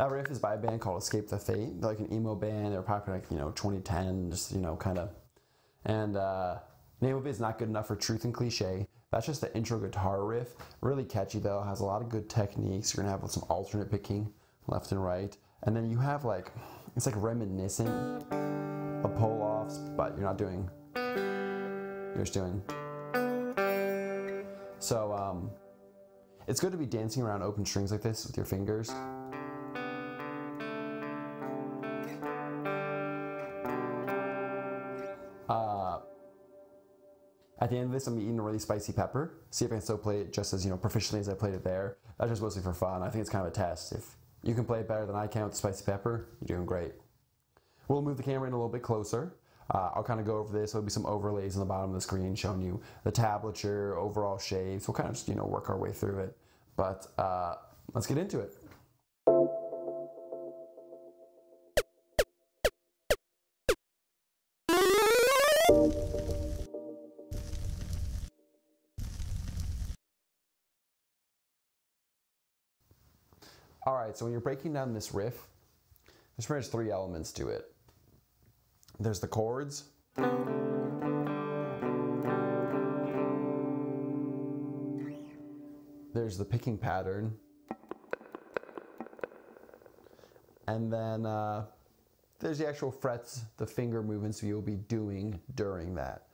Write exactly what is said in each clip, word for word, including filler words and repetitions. That riff is by a band called Escape the Fate. They're like an emo band. They were popular like, you know, twenty ten, just, you know, kind of. And uh, name of it is Not Good Enough for Truth In Cliche. That's just the intro guitar riff. Really catchy though. Has a lot of good techniques. You're going to have some alternate picking left and right. And then you have like, it's like reminiscent of pull-offs, but you're not doing, you're just doing. So um, it's good to be dancing around open strings like this with your fingers. Uh, at the end of this, I'm eating a really spicy pepper. See if I can still play it just as, you know, proficiently as I played it there. That's just mostly for fun. I think it's kind of a test. If you can play it better than I can with the spicy pepper, you're doing great. We'll move the camera in a little bit closer. Uh, I'll kind of go over this. There'll be some overlays on the bottom of the screen showing you the tablature, overall shapes. We'll kind of just, you know, work our way through it. But uh, let's get into it. All right, so when you're breaking down this riff, there's pretty much three elements to it. There's the chords. There's the picking pattern. And then uh, there's the actual frets, the finger movements you'll be doing during that.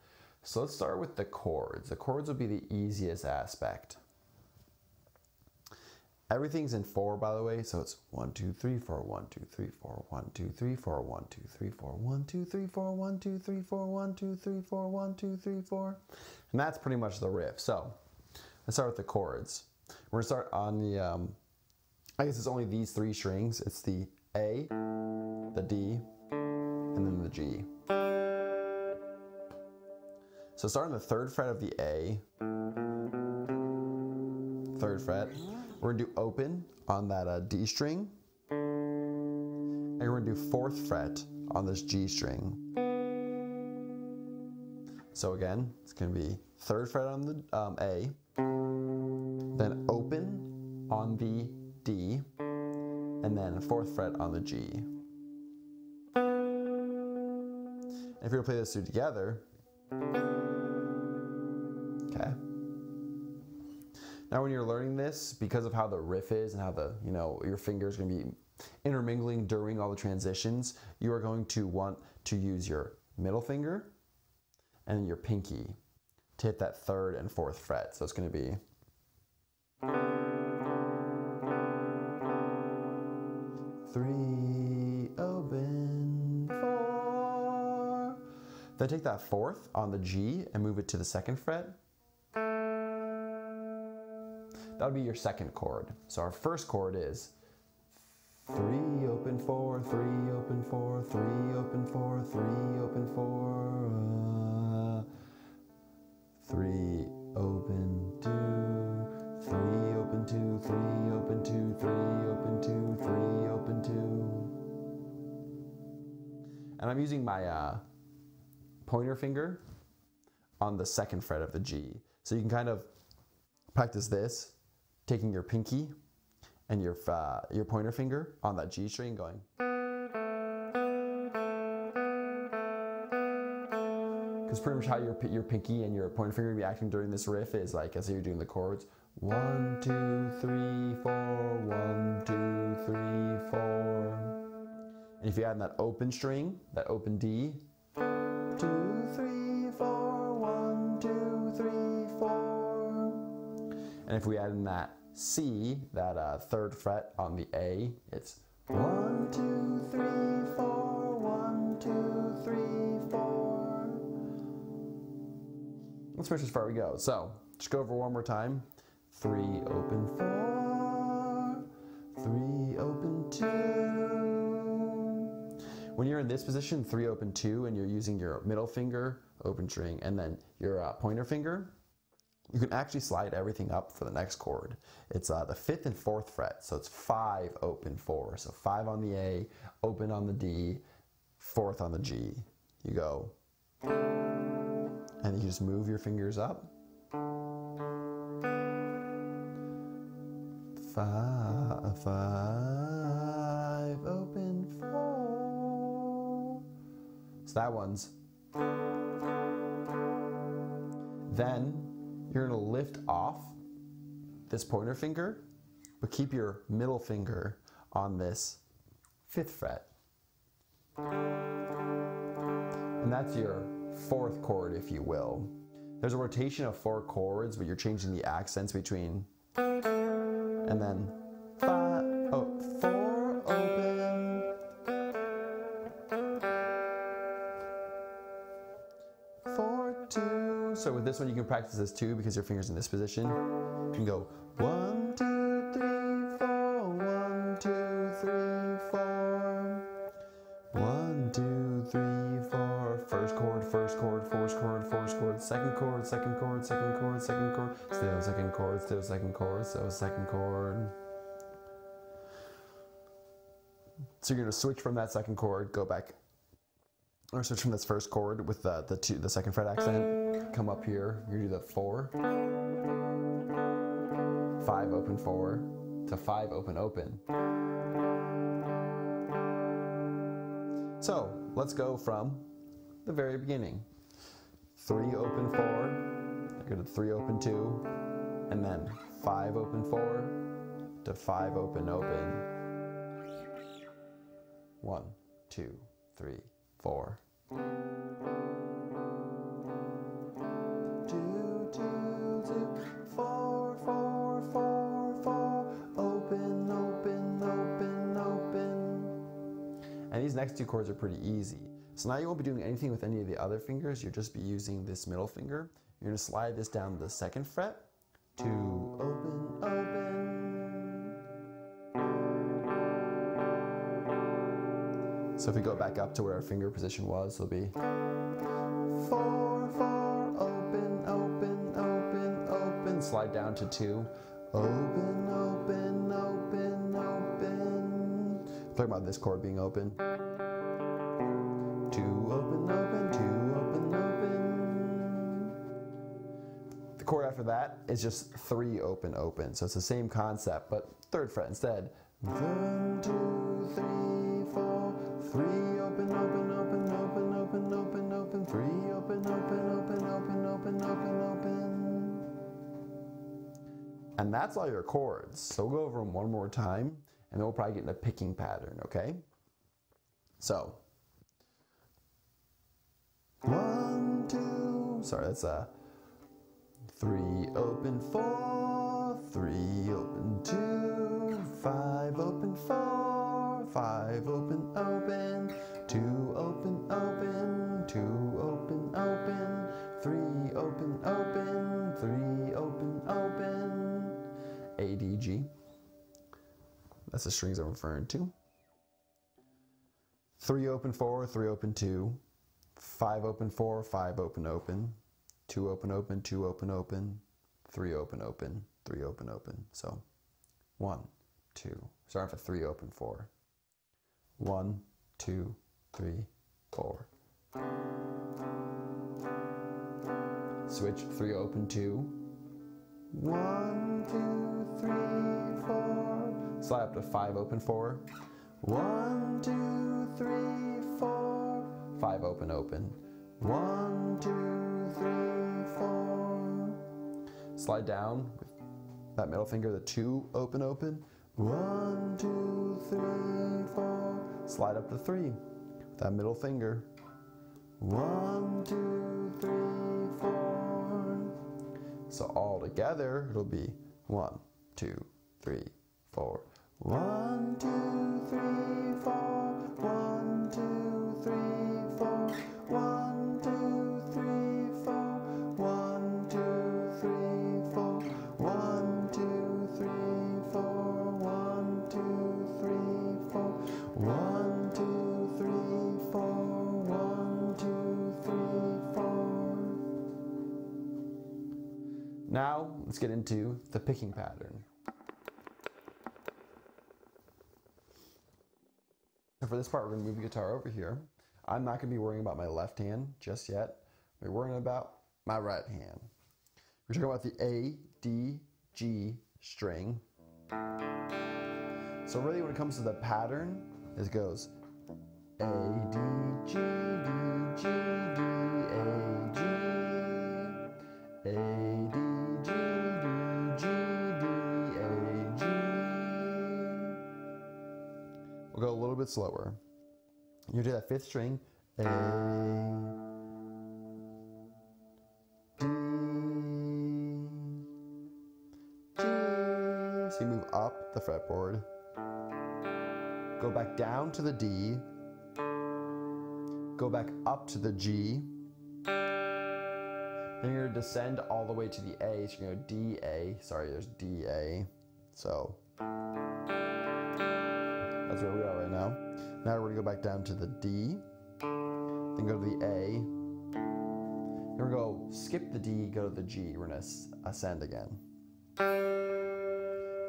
So let's start with the chords. The chords will be the easiest aspect. Everything's in four, by the way, so it's one, two, three, four, one, two, three, four, one, two, three, four, one, two, three, four, one, two, three, four, one, two, three, four, one, two, three, four, one, two, three, four. And that's pretty much the riff. So let's start with the chords. We're gonna start on the, um, I guess it's only these three strings. It's the A, the D, and then the G. So starting the third fret of the A, third fret. We're gonna do open on that uh, D string, and we're gonna do fourth fret on this G string. So again, it's gonna be third fret on the um, A, then open on the D, and then fourth fret on the G. And if you were to play those two together, okay. Now when you're learning this, because of how the riff is and how the, you know, your fingers are going to be intermingling during all the transitions, you are going to want to use your middle finger and your pinky to hit that third and fourth fret. So it's going to be. Three, open, four. Then take that fourth on the G and move it to the second fret. That would be your second chord. So our first chord is three open four, three open four, three open four, three open four, uh, three open two, three open two, three open two, three open two, three open two. And I'm using my uh, pointer finger on the second fret of the G. So you can kind of practice this. Taking your pinky and your uh, your pointer finger on that G string, going. Because pretty much how your your pinky and your pointer finger be acting during this riff is like as you're doing the chords. One, two, three, four. One, two, three, four. And if you add in that open string, that open D. Two, three, four. One, two, three, four. And if we add in that C, that uh, third fret on the A, it's one, two, three, four, one, two, three, four. Let's finish as far as we go. So just go over one more time. Three, open four, three, open two. When you're in this position, three, open two, and you're using your middle finger, open string, and then your uh, pointer finger, you can actually slide everything up for the next chord. It's uh, the fifth and fourth fret, so it's five open four. So five on the A, open on the D, fourth on the G. You go, and you just move your fingers up. Five, five. So that one's. Then you're gonna lift off this pointer finger, but keep your middle finger on this fifth fret. And that's your fourth chord, if you will. There's a rotation of four chords, but you're changing the accents between and then five, oh, four open, four, two. So with this one, you can practice this too because your finger's in this position. You can go one, two, three, four, one, two, three, four, one, two, three, four. First chord, first chord, first chord, first chord, second chord, second chord, second chord, second chord, still second chord, still second chord, still second chord. So you're gonna switch from that second chord, go back, or switch from this first chord with the the, two, the second fret accent. Come up here, you do the four, five open four to five open open. So let's go from the very beginning. Three open four, go to three open two, and then five open four to five open open. One, two, three, four. Two, two, two, four, four, four, four. Open, open, open, open. And these next two chords are pretty easy. So now you won't be doing anything with any of the other fingers. You'll just be using this middle finger. You're gonna slide this down to the second fret to open, open. So if we go back up to where our finger position was, it'll be four, four, open, open, open, open. Slide down to two. Open, open, open, open. Talking about this chord being open. Two, open, open, two, open, open. The chord after that is just three, open, open. So it's the same concept, but third fret instead. One, two, three, four. Three open, open, open, open, open, open, open. Three open, open, open, open, open, open, open. And that's all your chords. So we'll go over them one more time, and then we'll probably get in a picking pattern, okay? So. One, two, sorry, that's a. Three open, four. Three open, two. Five open, four. Five open open, two open open, two open open, three open open, three open open. A, D, G. That's the strings I'm referring to. Three open four, three open two, five open four, five open open, two open open, two open open, three open open, three open open. So one, two, starting for three open four. One, two, three, four. Switch three open two. One, two, three, four. Slide up to five open four. One, two, three, four. Five open open. One, two, three, four. Slide down with that middle finger, the two open open. One, two, three, four. Slide up to three with that middle finger. One, two, three, four. So all together, it'll be one, two, three, four. One, two, three, four. One, two, three, four. One, two, three, four. One, two, three, four. One, two, three, four. One, two, three, four. One, two, three, four. Now, let's get into the picking pattern. So for this part, we're gonna move the guitar over here. I'm not gonna be worrying about my left hand just yet. We're worrying about my right hand. We're talking about the A, D, G string. So really when it comes to the pattern, it goes A, D, G, D, G, D, A, G, A, D, G, D, G, D, A, G. We'll go a little bit slower. You do that fifth string. A, so you move up the fretboard, go back down to the D, go back up to the G, then you're going to descend all the way to the A, so you're going to go D, A, sorry, there's D, A, so that's where we are right now. Now we're going to go back down to the D, then go to the A, then we're going to go skip the D, go to the G, we're going to ascend again.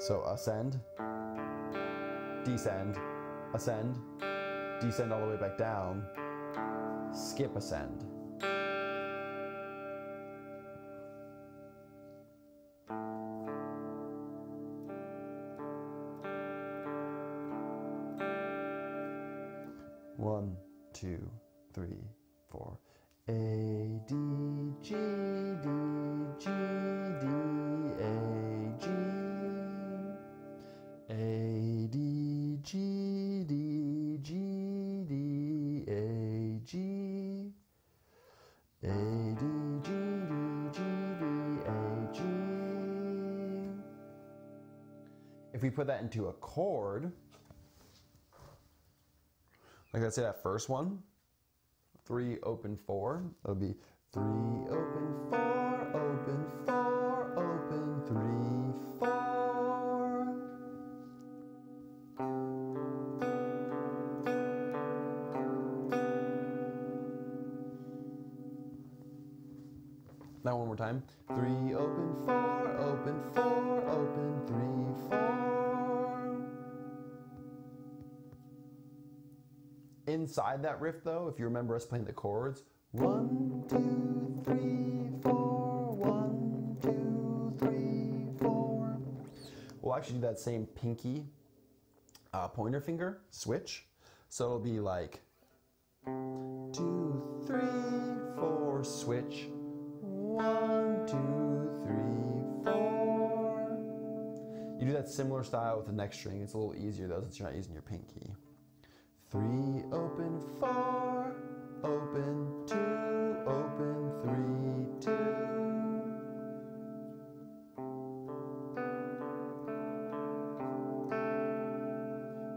So ascend, descend, ascend, descend all the way back down, skip ascend. One, two, three, four. A, D, G, D, G, D, A, G. A, D, G, D, G, D, A, G. A, D, G, D, G, D, A, G. If we put that into a chord, like I said, that first one, three, open, four, that would be three, open, four, open, four, open, three, four. Now one more time. Three, open, four, open, four, open, three, four. Inside that riff though, if you remember us playing the chords, one, two, three, four, one, two, three, four. We'll actually do that same pinky uh, pointer finger switch. So it'll be like two, three, four, switch. One, two, three, four. You do that similar style with the next string. It's a little easier though since you're not using your pinky. Three, open, four, open, two, open, three, two.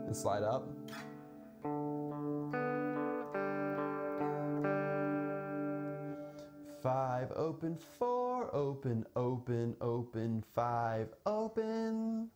And slide up. Five, open, four, open, open, open, five, open.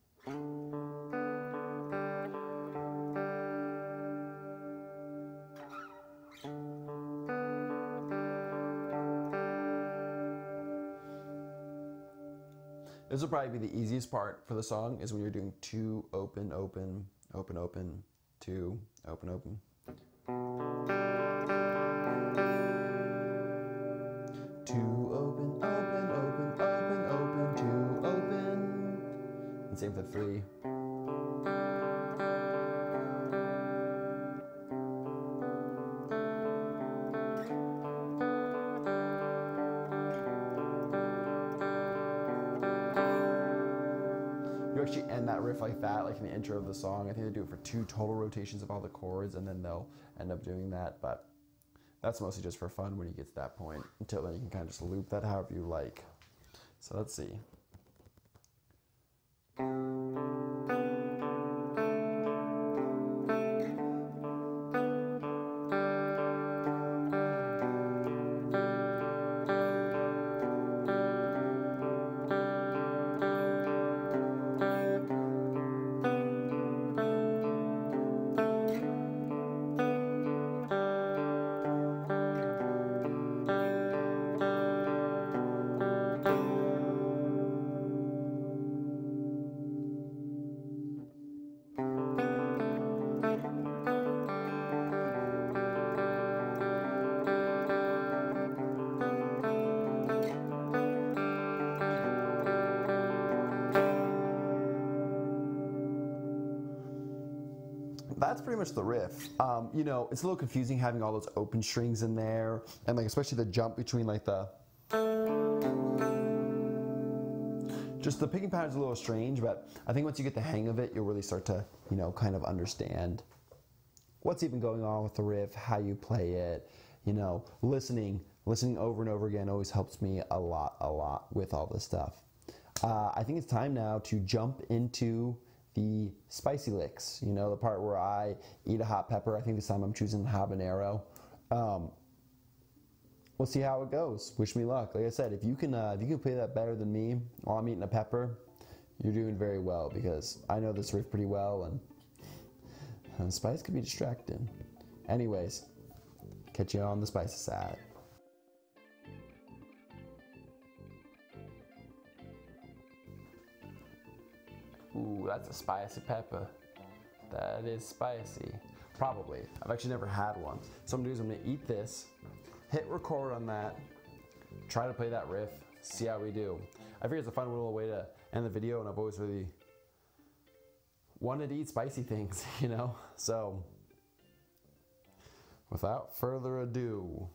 This will probably be the easiest part for the song is when you're doing two, open, open, open, open, two, open, open. Same for three. You actually end that riff like that, like in the intro of the song. I think they do it for two total rotations of all the chords, and then they'll end up doing that, but that's mostly just for fun when you get to that point. Until then, you can kind of just loop that however you like. So let's see. that's pretty much the riff. Um, you know, it's a little confusing having all those open strings in there, and like especially the jump between like the. Just the picking pattern's a little strange, but I think once you get the hang of it, you'll really start to, you know, kind of understand what's even going on with the riff, how you play it. You know, listening, listening over and over again always helps me a lot, a lot with all this stuff. Uh, I think it's time now to jump into the spicy licks, you know, the part where I eat a hot pepper. I think this time I'm choosing habanero. Um, we'll see how it goes. Wish me luck. Like I said, if you can, uh, if you can play that better than me while I'm eating a pepper, you're doing very well, because I know this riff pretty well, and, and spice can be distracting. Anyways, catch you on the spicy side. Ooh, that's a spicy pepper. That is spicy. Probably. I've actually never had one. So I'm gonna do is I'm gonna eat this, hit record on that, try to play that riff, see how we do. I figure it's a fun little way to end the video, and I've always really wanted to eat spicy things, you know? So without further ado.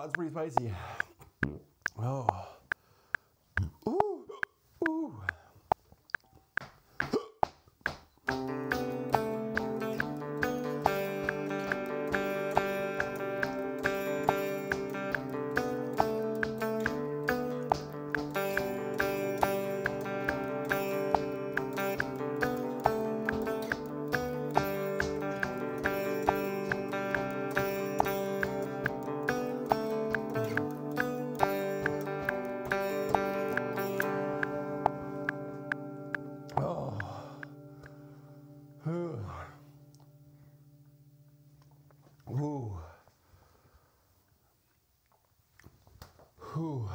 That's pretty spicy. Oh. Ooh. Ooh. Whew.